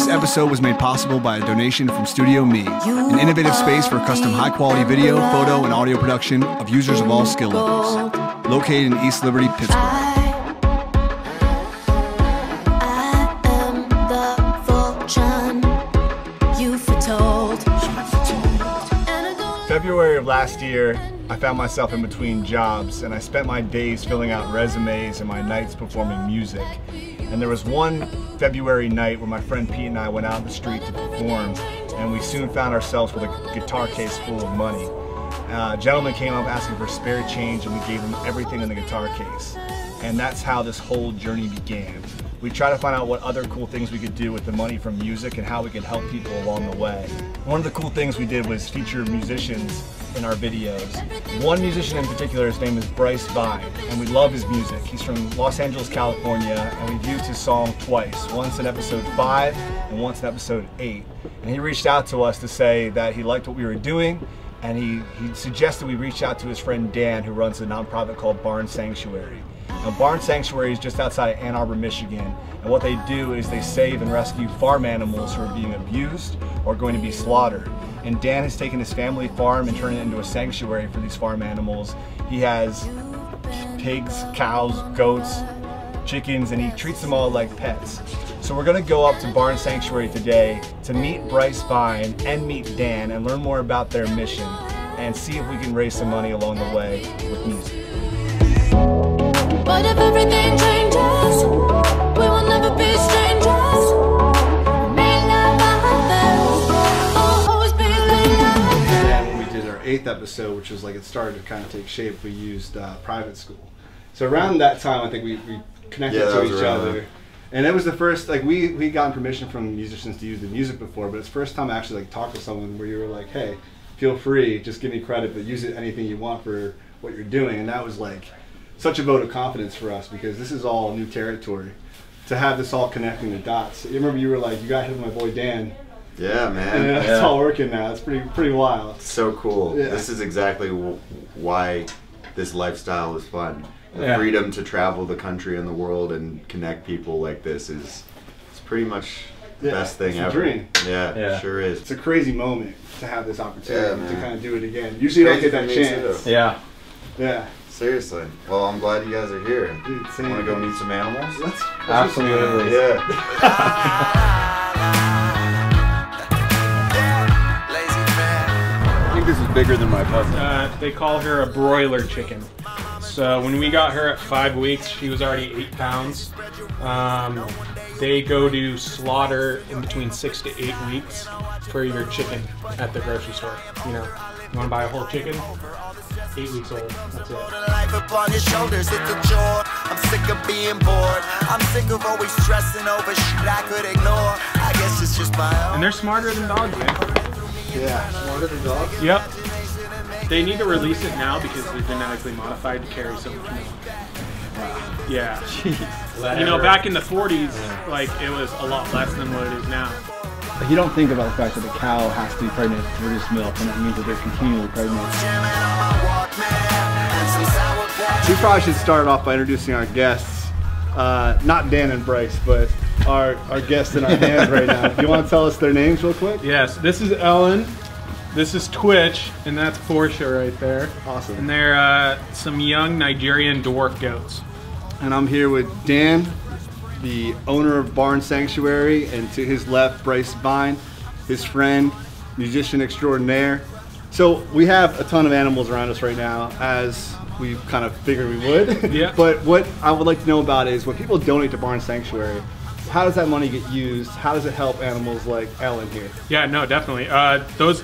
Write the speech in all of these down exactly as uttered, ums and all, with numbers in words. This episode was made possible by a donation from Studio Me, an innovative space for custom high-quality video, photo, and audio production of users of all skill levels. Located in East Liberty, Pittsburgh. February of last year, I found myself in between jobs, and I spent my days filling out resumes and my nights performing music. And there was one February night where my friend Pete and I went out on the street to perform, and we soon found ourselves with a guitar case full of money. Uh, a gentleman came up asking for spare change, and we gave him everything in the guitar case. And that's how this whole journey began. We try to find out what other cool things we could do with the money from music and how we could help people along the way. One of the cool things we did was feature musicians in our videos. One musician in particular, his name is Bryce Vine, and we love his music. He's from Los Angeles, California, and we viewed his song twice, once in episode five and once in episode eight. And he reached out to us to say that he liked what we were doing, and he, he suggested we reach out to his friend Dan, who runs a nonprofit called Barn Sanctuary. Now, Barn Sanctuary is just outside of Ann Arbor, Michigan, and what they do is they save and rescue farm animals who are being abused or going to be slaughtered. And Dan has taken his family farm and turned it into a sanctuary for these farm animals. He has pigs, cows, goats, chickens, and he treats them all like pets. So we're going to go up to Barn Sanctuary today to meet Bryce Vine and meet Dan and learn more about their mission and see if we can raise some money along the way with music. But if everything changes, we will never be strangers. May never happen, I'll always be like. And then when we did our eighth episode, which was like it started to kind of take shape, we used uh, private school. So around that time, I think we, we connected yeah, to each other. There. And it was the first, like we we gotten permission from musicians to use the music before, but it's the first time I actually like talked to someone where you were like, hey, feel free, just give me credit, but use it anything you want for what you're doing. And that was like such a vote of confidence for us, because this is all new territory. To have this all connecting the dots. You remember you were like, you got hit with my boy Dan. Yeah, man. And it's yeah. all working now. It's pretty pretty wild. It's so cool. Yeah. This is exactly w why this lifestyle is fun. The yeah. freedom to travel the country and the world and connect people like this is it's pretty much the yeah, best thing it's ever. A dream. Yeah, yeah, it sure is. It's a crazy moment to have this opportunity yeah, to kind of do it again. Usually you don't get that chance. Too. Yeah. Yeah. Seriously. Well, I'm glad you guys are here. Dude, want to go meet some animals? Let's, let's absolutely. Yeah. I think this is bigger than my puppy. Uh, they call her a broiler chicken. So when we got her at five weeks, she was already eight pounds. Um, they go to slaughter in between six to eight weeks for your chicken at the grocery store. You know, you want to buy a whole chicken? Eight weeks old. That's it. Life upon his shoulders, it's a chore. I'm sick of being bored. I'm sick of always stressing over shit I could ignore. I guess it's just my own. And they're smarter than dogs, man. Yeah, smarter than dogs? Yep. They need to release it now because they're genetically modified to carry so much milk. Wow. Yeah. Jeez. You know, back in the forties, like, it was a lot less than what it is now. You don't think about the fact that a cow has to be pregnant to produce milk, and that means that they're continually pregnant. We probably should start off by introducing our guests, uh, not Dan and Bryce, but our, our guests in our hands right now. Do you want to tell us their names real quick? Yes, this is Ellen, this is Twitch, and that's Portia right there. Awesome. And they're uh, some young Nigerian dwarf goats. And I'm here with Dan, the owner of Barn Sanctuary, and to his left, Bryce Vine, his friend, musician extraordinaire. So we have a ton of animals around us right now, as we kind of figured we would. Yeah. But what I would like to know about is, when people donate to Barn Sanctuary, how does that money get used? How does it help animals like Ellen here? Yeah, no, definitely. Uh, those,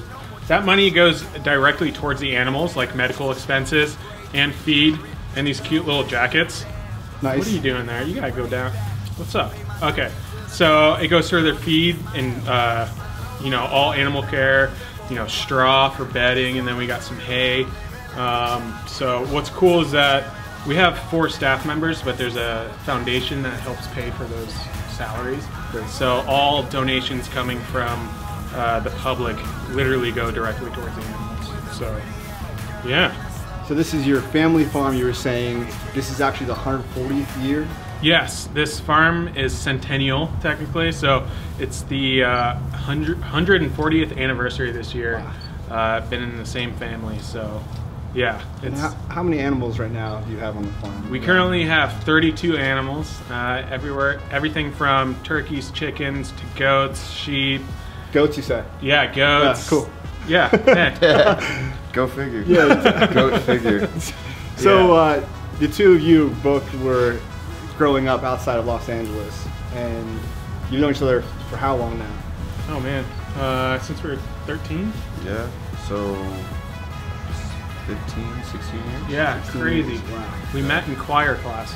that money goes directly towards the animals, like medical expenses and feed and these cute little jackets. Nice. What are you doing there? You gotta go down. What's up? Okay, so it goes through their feed and, uh, you know, all animal care, you know, straw for bedding, and then we got some hay. Um, so what's cool is that we have four staff members, but there's a foundation that helps pay for those salaries. Great. So all donations coming from uh, the public literally go directly towards the animals. So, yeah. So this is your family farm, you were saying. This is actually the one hundred fortieth year Yes, this farm is centennial technically, so it's the uh, one hundred, one hundred fortieth anniversary this year. Wow. Uh, been in the same family, so yeah. It's, how, how many animals right now do you have on the farm? We currently have thirty-two animals, uh, everywhere, everything from turkeys, chickens, to goats, sheep. Goats, you say? Yeah, goats. Uh, cool. Yeah. Hey. Yeah. Go figure. Yeah. Goat figure. So uh, the two of you both were growing up outside of Los Angeles, and you've known each other for how long now? Oh man, uh, since we were thirteen? Yeah, so fifteen, sixteen years? Yeah, sixteen crazy. Years. Wow. We yeah. met in choir class.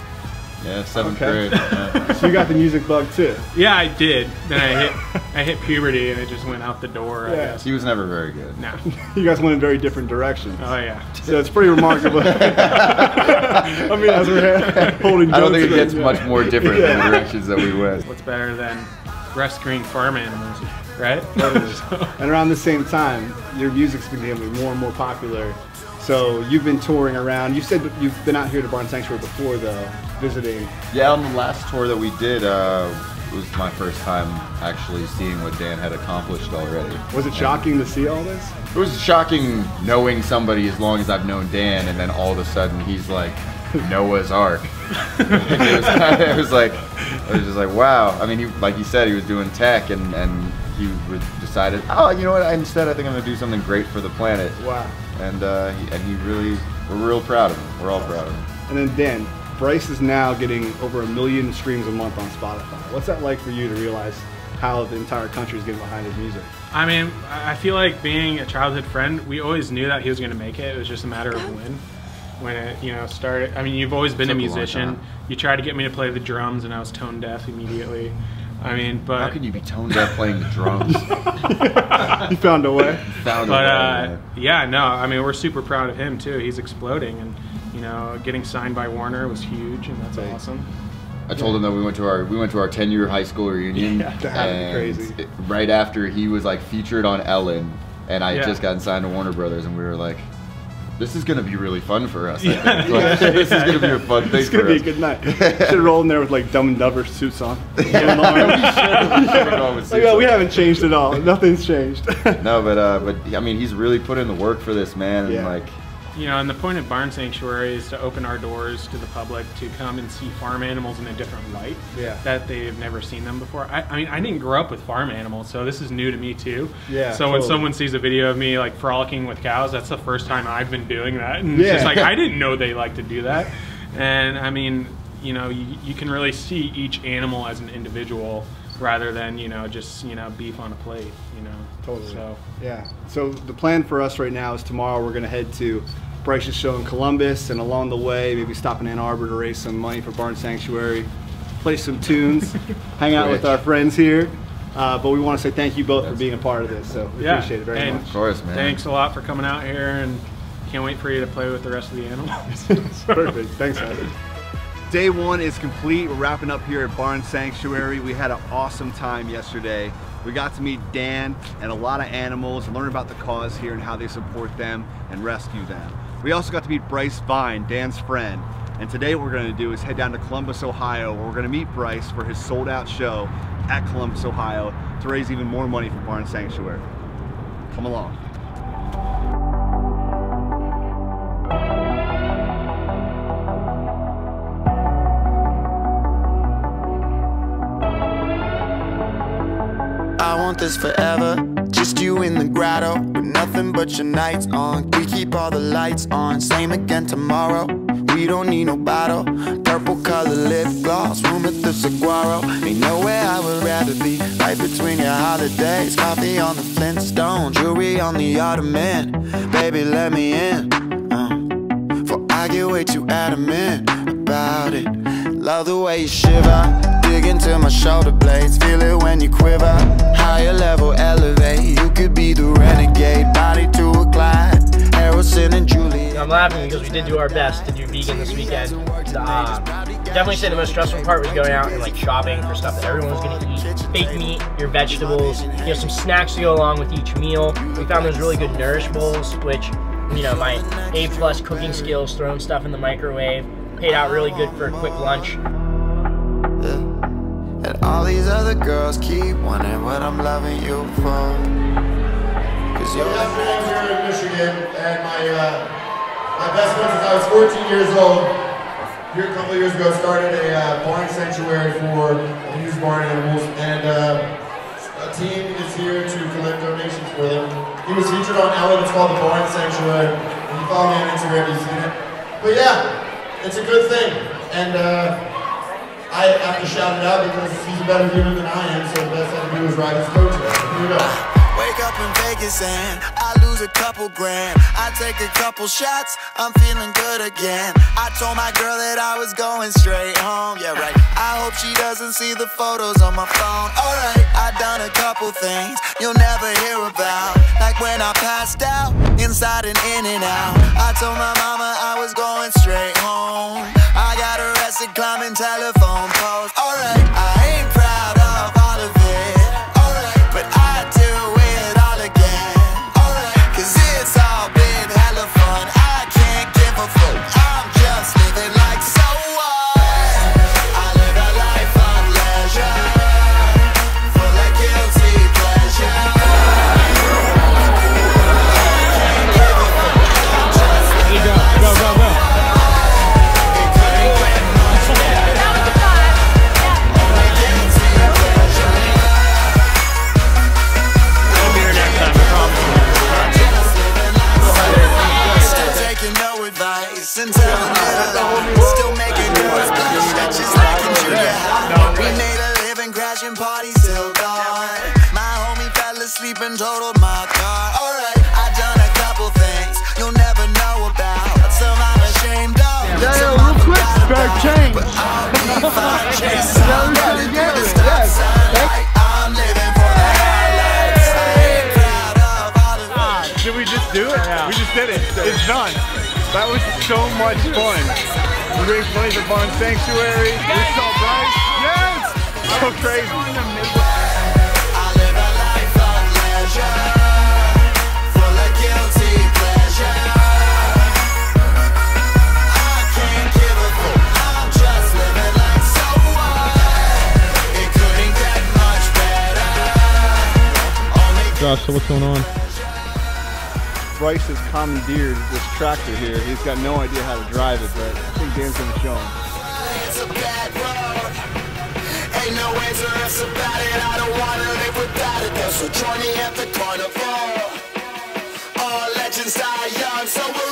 Yeah, seventh okay. grade. Yeah. So you got the music bug too? Yeah, I did. Then I hit, I hit puberty and it just went out the door, yeah. I guess. He was never very good. No. You guys went in very different directions. Oh yeah. So it's pretty remarkable. I mean, as we're holding I don't think it gets yeah. much more different yeah. than the directions that we went. What's better than rescuing farm animals, right? So. And around the same time, your music's becoming more and more popular. So you've been touring around. You said you've been out here to Barn Sanctuary before, though, visiting. Yeah, on the last tour that we did, uh, it was my first time actually seeing what Dan had accomplished already. Was it and shocking to see all this? It was shocking knowing somebody as long as I've known Dan, and then all of a sudden he's like Noah's Ark. It, was, it was like, I was just like, wow. I mean, he, like you said, he was doing tech, and and he would decided, oh, you know what? Instead, I think I'm gonna do something great for the planet. Wow. And, uh, he, and he really, we're real proud of him. We're all proud of him. And then Dan, Bryce is now getting over a million streams a month on Spotify. What's that like for you to realize how the entire country is getting behind his music? I mean, I feel like being a childhood friend, we always knew that he was going to make it. It was just a matter of when. When it, you know, started. I mean, you've always been a musician. You tried to get me to play the drums and I was tone deaf immediately. I mean, but... How can you be tone deaf playing the drums? You found a way. Found but, a way. Uh, yeah, no, I mean, we're super proud of him, too. He's exploding, and, you know, getting signed by Warner was huge, and that's right. awesome. I told him that we went to our we went to our ten-year high school reunion. Yeah, that's crazy. It, right after, he was, like, featured on Ellen, and I had yeah. just gotten signed to Warner Brothers, and we were like... This is gonna be really fun for us. I yeah, think. Like, yeah, this yeah, is gonna yeah. be a fun thing. It's gonna for be us. a good night. Should roll in there with like Dumb and Dumber suits on. Yeah. Yeah. Like, well, we haven't changed at all. Nothing's changed. No, but uh, but I mean, he's really put in the work for this, man. And yeah. like, you know, and the point of Barn Sanctuary is to open our doors to the public to come and see farm animals in a different light yeah. that they've never seen them before. I, I mean, I didn't grow up with farm animals, so this is new to me too. Yeah. So totally. When someone sees a video of me like frolicking with cows, that's the first time I've been doing that, and yeah. it's just like I didn't know they like to do that. And I mean, you know, you, you can really see each animal as an individual rather than you know just you know beef on a plate. You know. Totally. So yeah. So the plan for us right now is tomorrow we're gonna head to Bryce's show in Columbus, and along the way, maybe stop in Ann Arbor to raise some money for Barn Sanctuary, play some tunes, hang out with our friends here. Uh, but we want to say thank you both That's for being a part of this. So we yeah. appreciate it very and much. Of course, man. Thanks a lot for coming out here, and can't wait for you to play with the rest of the animals. Perfect. Thanks, man. Day one is complete. We're wrapping up here at Barn Sanctuary. We had an awesome time yesterday. We got to meet Dan and a lot of animals, learn about the cause here and how they support them and rescue them. We also got to meet Bryce Vine, Dan's friend. And today what we're gonna do is head down to Columbus, Ohio, where we're gonna meet Bryce for his sold out show at Columbus, Ohio to raise even more money for Barn Sanctuary. Come along. I want this forever, just you in the grotto with nothing but your nights on. We keep all the lights on, same again tomorrow. We don't need no bottle, purple color lip gloss, room at the saguaro. Ain't nowhere I would rather be, right between your holidays. Coffee on the Flintstone, jewelry on the ottoman. Baby, let me in, uh, for I get way too adamant about it. Love the way you shiver, dig into my shoulder blades, feel it when you quiver. Higher level, elevate, you could be the renegade. Body to a Clyde, Harrison and Julie. I'm laughing because we did do our best to do vegan this weekend. Um, definitely say the most stressful part was going out and like shopping for stuff that everyone was going to eat. Baked meat, your vegetables, you know, some snacks to go along with each meal. We found those really good nourishables, which, you know, my A plus cooking skills, throwing stuff in the microwave, paid out really good for a quick lunch. And all these other girls keep wondering what I'm loving you for. Cause you're I'm back here in Michigan, and my uh, my best friend since I was fourteen years old, here a couple years ago, started a uh, barn sanctuary for unused barn animals, and uh, a team is here to collect donations for them. He was featured on Ellen, it's called the Barn Sanctuary. If you follow me on Instagram, you've seen it. But yeah, it's a good thing, and. Uh, I have to shout it out because he's a better human than I am, so the best I can do is ride his coach out. Here we go. Wake up in Vegas and I lose a couple grand. I take a couple shots, I'm feeling good again. I told my girl that I was going straight home, yeah right. I hope she doesn't see the photos on my phone, alright. I done a couple things you'll never hear about, like when I passed out, inside and in and out. I told my mama I was going straight home. I got arrested climbing telephone poles. Alright, I ain't proud of all of it. Alright, but I do it all again. Alright, cause it's all been hella fun. I can't give a fuck. I'm just living like so what? I live a life of leisure, full of guilty pleasure. I can't give a fuck. I'm just living go, like go, go, so go. And telling you, still making girls blush, that's just like in junior high. We made a living crashing parties till dawn. My homie fell asleep and totaled my car. Alright, I done a couple things you'll never know about. Some I'm ashamed of, yeah, some yeah, real quick, about, change. But I'll be fine chasing some girl and never stop sunlight. I'm living for the highlights. I ain't proud of all of ah, it. Did we just do it? Yeah. We just did it. It's done. That was so much fun. We're doing plays at Barn Sanctuary. Yes. We saw Bryce. Yes! So crazy. I live a life of leisure, full of guilty pleasure. I can't give a fuck. I'm just living like so what? It couldn't get much better. Only Josh, so what's going on? Bryce has commandeered this tractor here. He's got no idea how to drive it, but I think Dan's gonna show him. It's a bad road. Ain't no way to us about it. I don't wanna live without it. So join me at the carnival. All legends die young, so we're